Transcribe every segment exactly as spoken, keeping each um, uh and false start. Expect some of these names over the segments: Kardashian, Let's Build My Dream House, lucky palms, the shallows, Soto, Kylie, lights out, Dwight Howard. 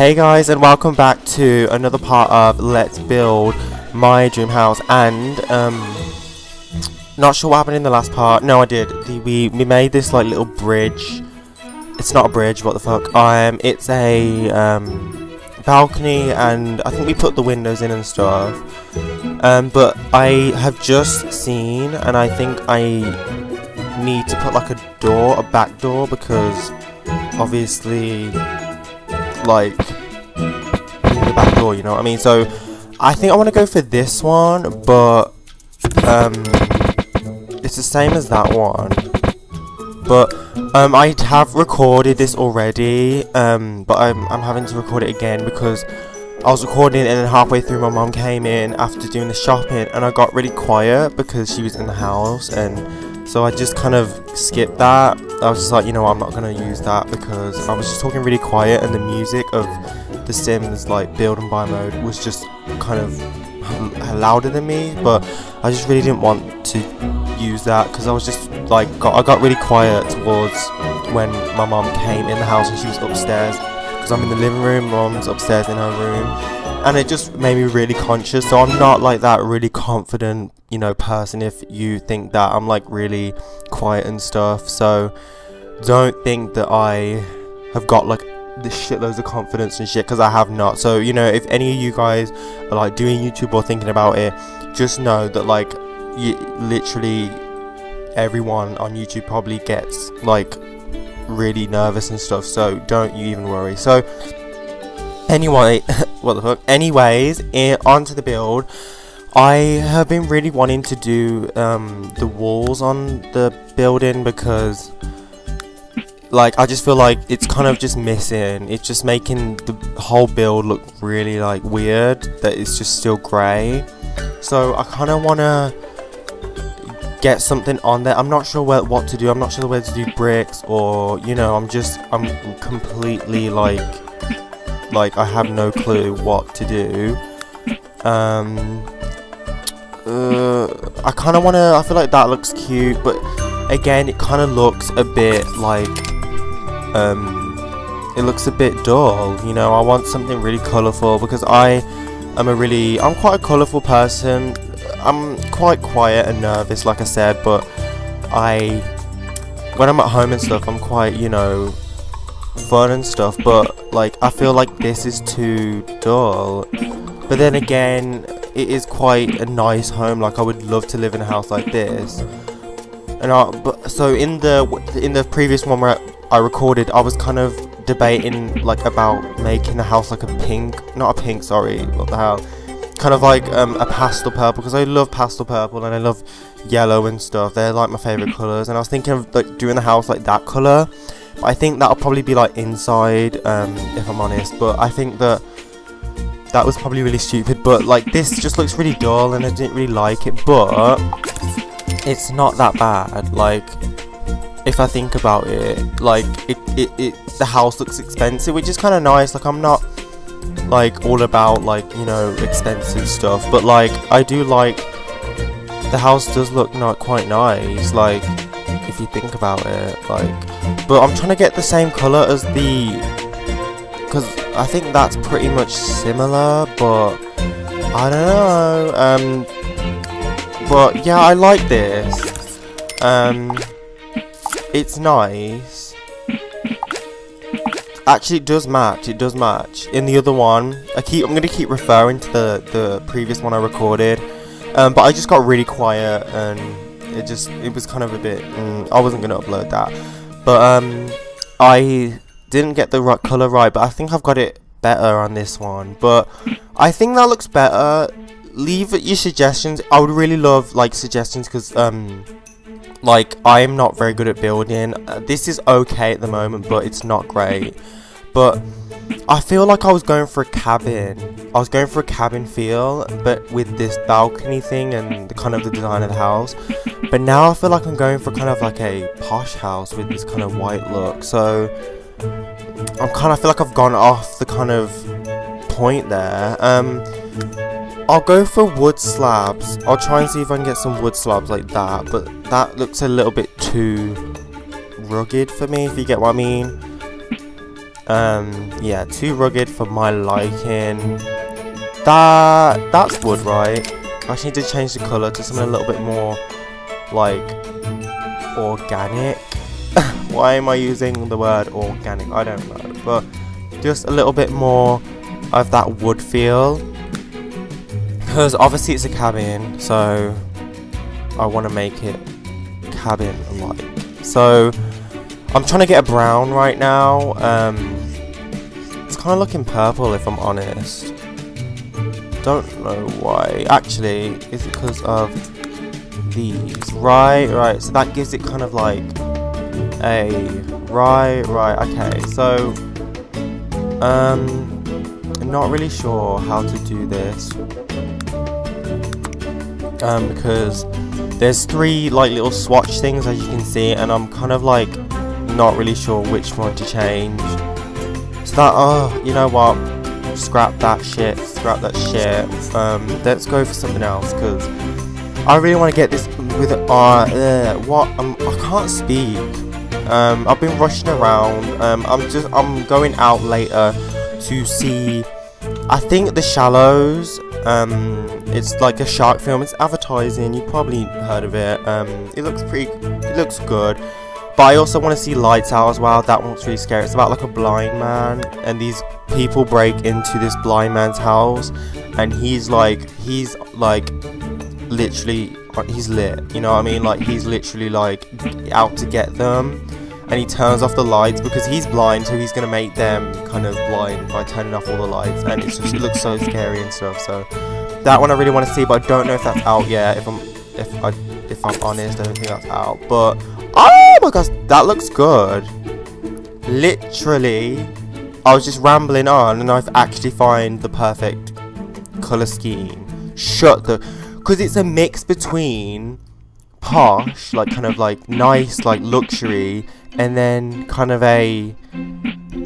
Hey guys, and welcome back to another part of Let's Build My Dream House. And um not sure what happened in the last part. No, I did the, we, we made this like little bridge. It's not a bridge, what the fuck. Um it's a um balcony, and I think we put the windows in and stuff. Um but I have just seen, and I think I need to put like a door, a back door, because obviously like the back door, you know what I mean? So I think I want to go for this one, but um it's the same as that one, but um I have recorded this already, um but I'm, I'm having to record it again because I was recording it, and then halfway through my mom came in after doing the shopping, and I got really quiet because she was in the house, and so I just kind of skipped that. I was just like, you know, I'm not going to use that, because I was just talking really quiet, and the music of The Sims like build and buy mode was just kind of louder than me, but I just really didn't want to use that because I was just like, got, I got really quiet towards when my mom came in the house and she was upstairs. Because I'm in the living room, mom's upstairs in her room, and it just made me really conscious. So I'm not like that really confident, you know, person. If you think that I'm like really quiet and stuff, so don't think that I have got like this shitloads of confidence and shit, because I have not. So, you know, if any of you guys are like doing YouTube or thinking about it, just know that like you, literally everyone on YouTube probably gets like really nervous and stuff, so don't you even worry. So anyway, what the fuck, anyways, in, onto the build. I have been really wanting to do um the walls on the building, because like I just feel like it's kind of just missing. It's just making the whole build look really like weird that it's just still grey. So I kind of want to get something on there. I'm not sure where, what to do. I'm not sure where to do bricks, or, you know, I'm just, I'm completely like, like I have no clue what to do. Um, uh, I kind of want to, I feel like that looks cute, but again, it kind of looks a bit like, um, it looks a bit dull, you know. I want something really colourful, because I am a really, I'm quite a colourful person. I'm quite quiet and nervous, like I said, but I, when I'm at home and stuff, I'm quite, you know, fun and stuff, but like I feel like this is too dull. But then again, it is quite a nice home. Like I would love to live in a house like this. And I, but so in the in the previous one where I recorded, I was kind of debating like about making the house like a pink, not a pink, sorry, what the hell. Kind of like um, a pastel purple, because I love pastel purple and I love yellow and stuff. They're like my favourite colours, and I was thinking of like doing the house like that colour, but I think that'll probably be like inside, um, if I'm honest. But I think that that was probably really stupid, but like this just looks really dull and I didn't really like it, but it's not that bad. Like if I think about it, like it, it, it the house looks expensive, which is kind of nice. Like I'm not like all about like, you know, expensive stuff, but like I do like the house does look not quite nice, like if you think about it, like. But I'm trying to get the same color as the, because I think that's pretty much similar, but I don't know. Um but yeah, I like this. Um it's nice. Actually, it does match. It does match. In the other one, I keep. I'm gonna keep referring to the the previous one I recorded, um, but I just got really quiet, and it just it was kind of a bit. Mm, I wasn't gonna upload that, but um, I didn't get the right color right. But I think I've got it better on this one. But I think that looks better. Leave your suggestions. I would really love like suggestions, because um. Like, I'm not very good at building. Uh, this is okay at the moment, but it's not great. But I feel like I was going for a cabin. I was going for a cabin feel, but with this balcony thing and the kind of the design of the house. But now I feel like I'm going for kind of like a posh house with this kind of white look. So I'm kind of feel like I've gone off the kind of point there. Um... I'll go for wood slabs. I'll try and see if I can get some wood slabs like that, but that looks a little bit too rugged for me, if you get what I mean. Um, yeah, too rugged for my liking. That that's wood, right? I actually need to change the colour to something a little bit more like organic. Why am I using the word organic? I don't know, but just a little bit more of that wood feel, because obviously it's a cabin, so I want to make it cabin-like. So I'm trying to get a brown right now. Um, it's kind of looking purple, if I'm honest. Don't know why. Actually, it's because of these. Right, right. So that gives it kind of like a right, right. Okay. So, um, I'm not really sure how to do this. Um, because there's three like little swatch things, as you can see, and I'm kind of like not really sure which one to change. So that, oh, you know what? Scrap that shit. Scrap that shit. Um, let's go for something else, because I really want to get this with an R. Uh, what? Um, I can't speak. Um, I've been rushing around. Um, I'm just. I'm going out later to see. I think The Shallows. Um, it's like a shark film. It's advertising. You probably heard of it. Um, it looks pretty. It looks good. But I also want to see Lights Out as well. That one's really scary. It's about like a blind man, and these people break into this blind man's house, and he's like, he's like, literally, he's lit. You know what I mean? Like, he's literally like out to get them, and he turns off the lights because he's blind, so he's gonna make them kind of blind by turning off all the lights, and it's just, it looks so scary and stuff. So that one I really want to see, but I don't know if that's out yet. If I'm, if I, if I'm honest, I don't think that's out, but. Oh my gosh, that looks good. Literally, I was just rambling on and I've actually found the perfect colour scheme. Shut the... Because it's a mix between posh, like kind of like nice, like luxury, and then kind of a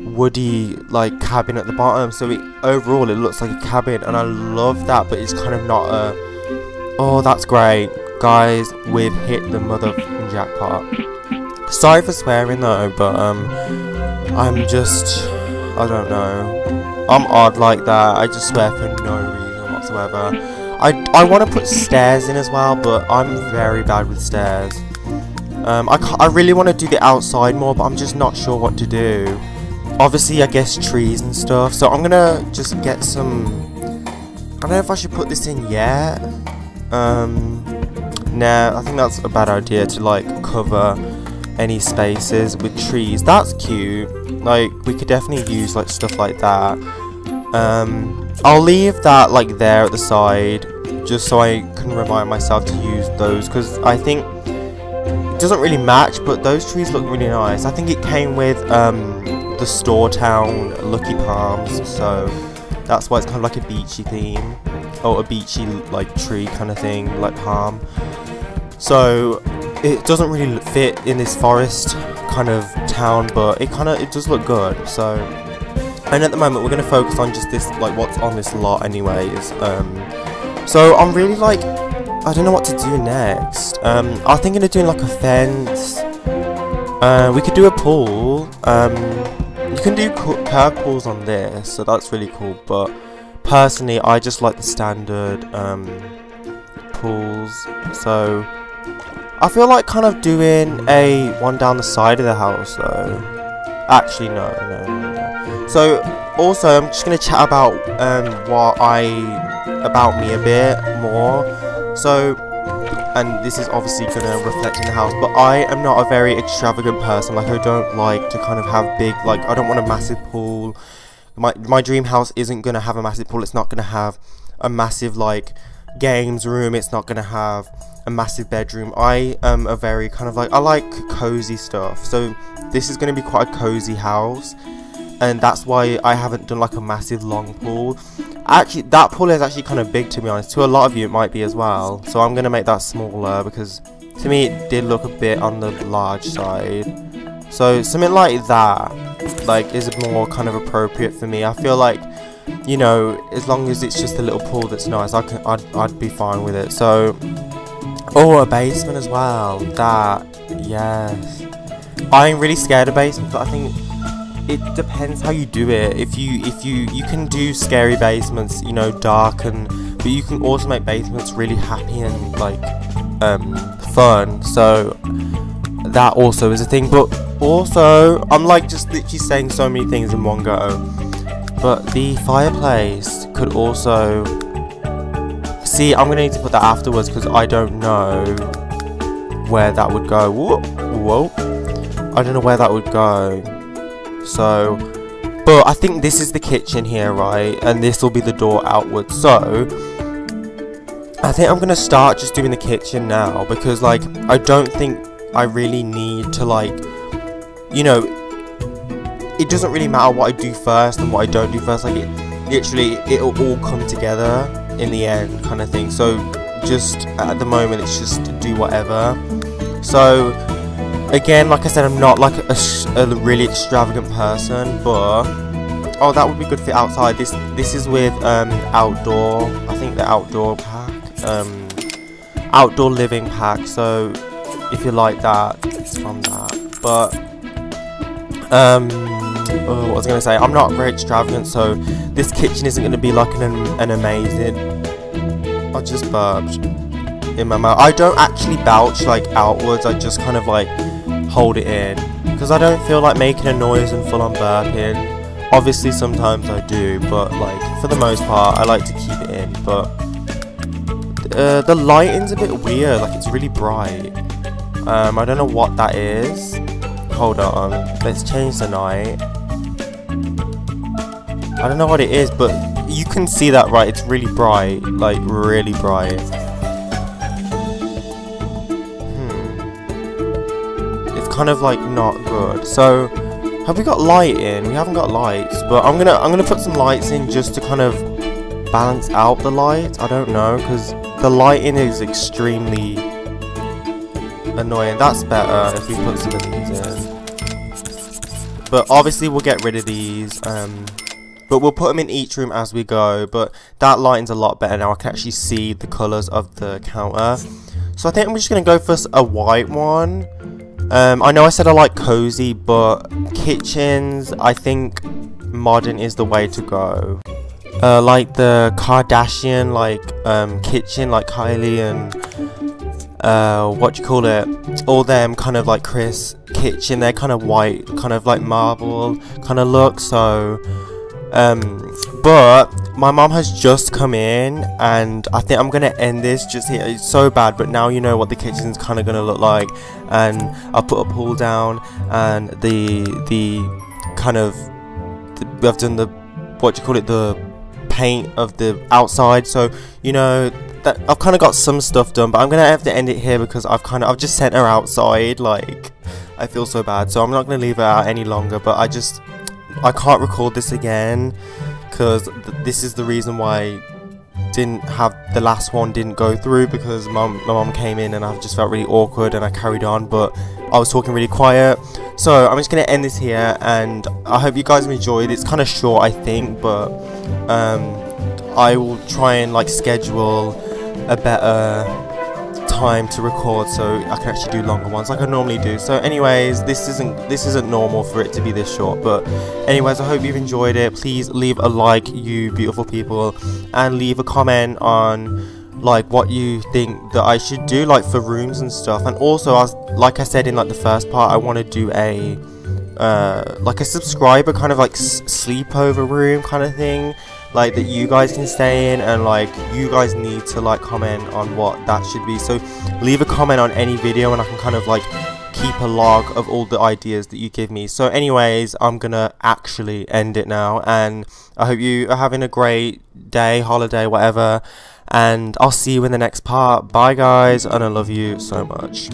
woody like cabin at the bottom. So it, overall it looks like a cabin, and I love that, but it's kind of not a... Oh, that's great. Guys, we've hit the motherfucking jackpot. Sorry for swearing though, but um, I'm just, I don't know. I'm odd like that. I just swear for no reason whatsoever. I, I want to put stairs in as well, but I'm very bad with stairs. Um, I, can't, I really want to do the outside more, but I'm just not sure what to do. Obviously, I guess trees and stuff. So I'm gonna just get some. I don't know if I should put this in yet. Um. Nah, I think that's a bad idea to like cover any spaces with trees. That's cute. Like, we could definitely use like stuff like that. Um, I'll leave that like there at the side, just so I can remind myself to use those, because I think it doesn't really match, but those trees look really nice. I think it came with um, the store town lucky palms, so that's why it's kind of like a beachy theme, or a beachy like tree kind of thing, like palm. So it doesn't really fit in this forest kind of town, but it kind of, it does look good. So, and at the moment we're going to focus on just this, like what's on this lot anyways. Um, so I'm really like, I don't know what to do next. Um, I'm thinking of doing like a fence. Uh, we could do a pool. Um, you can do curved pools on this, so that's really cool. But personally, I just like the standard um, pools. So I feel like kind of doing a one down the side of the house though. Actually, no, no, no, no. So also, I'm just gonna chat about um, what I about me a bit more. So, and this is obviously gonna reflect in the house, but I am not a very extravagant person. Like, I don't like to kind of have big, like, I don't want a massive pool. My my dream house isn't gonna have a massive pool. It's not gonna have a massive like games room. It's not gonna have a massive bedroom. I am a very kind of like, I like cozy stuff, so this is gonna be quite a cozy house, and that's why I haven't done like a massive long pool. Actually, that pool is actually kind of big, to be honest. To a lot of you it might be as well, so I'm gonna make that smaller, because to me it did look a bit on the large side. So something like that like is more kind of appropriate for me. I feel like, you know, as long as it's just a little pool that's nice, I can, I'd, I'd be fine with it. So, oh, a basement as well. That, yes. I'm really scared of basements, but I think it depends how you do it. If you if you you can do scary basements, you know, dark, and but you can also make basements really happy and like um fun. So that also is a thing. But also, I'm like just literally saying so many things in one go. But the fireplace could also, see, I'm gonna need to put that afterwards because I don't know where that would go. Whoa, whoa, I don't know where that would go. So, but I think this is the kitchen here, right? And this will be the door outwards. So I think I'm gonna start just doing the kitchen now, because like I don't think I really need to, like, you know, it doesn't really matter what I do first and what I don't do first. Like, it literally, it'll all come together in the end, kind of thing. So just at the moment, it's just do whatever. So again, like I said, I'm not like a, a really extravagant person, but oh, that would be good for outside. This this is with um outdoor, I think the outdoor pack, um outdoor living pack. So if you like that, it's from that. But um oh, what was I gonna say? I'm not very extravagant, so this kitchen isn't gonna be like an an amazing. I just burped in my mouth. I don't actually belch like outwards. I just kind of like hold it in because I don't feel like making a noise and full on burping. Obviously, sometimes I do, but like for the most part, I like to keep it in. But uh, the lighting's a bit weird. Like, it's really bright. Um, I don't know what that is. Hold on, let's change the night. I don't know what it is, but you can see that, right? It's really bright, like really bright. Hmm. It's kind of like not good. So, have we got light in? We haven't got lights, but I'm gonna I'm gonna put some lights in just to kind of balance out the light. I don't know, because the lighting is extremely annoying. That's better if we put some of these in. But obviously we'll get rid of these. Um, but we'll put them in each room as we go. But that lighting's a lot better now. I can actually see the colours of the counter. So I think I'm just going to go for a white one. Um, I know I said I like cozy, but kitchens, I think modern is the way to go. Uh, like the Kardashian, like um, kitchen, like Kylie and... Uh, what do you call it, all them kind of like Chris kitchen, they're kind of white, kind of like marble kind of look. So um, but my mom has just come in and I think I'm gonna end this just here. It's so bad, but now you know what the kitchen's kind of gonna look like, and I'll put a pool down and the the kind of the, I've done the what do you call it the paint of the outside. So you know that I've kind of got some stuff done, but I'm gonna have to end it here because I've kind of I've just sent her outside. Like, I feel so bad, so I'm not gonna leave her out any longer. But I just I can't record this again because th this is the reason why didn't have the last one didn't go through, because my my mom came in and I just felt really awkward and I carried on, but I was talking really quiet. So I'm just gonna end this here, and I hope you guys enjoyed. It's kind of short, I think, but um, I will try and like schedule a better time to record so I can actually do longer ones like I normally do. So anyways, this isn't this isn't normal for it to be this short, but anyways, I hope you've enjoyed it. Please leave a like, you beautiful people, and leave a comment on like what you think that I should do, like for rooms and stuff. And also, as like I said in like the first part, I want to do a uh like a subscriber kind of like s sleepover room kind of thing, like that you guys can stay in, and like you guys need to like comment on what that should be. So leave a comment on any video and I can kind of like keep a log of all the ideas that you give me. So anyways, I'm gonna actually end it now, and I hope you are having a great day, holiday, whatever, and I'll see you in the next part. Bye guys, and I love you so much.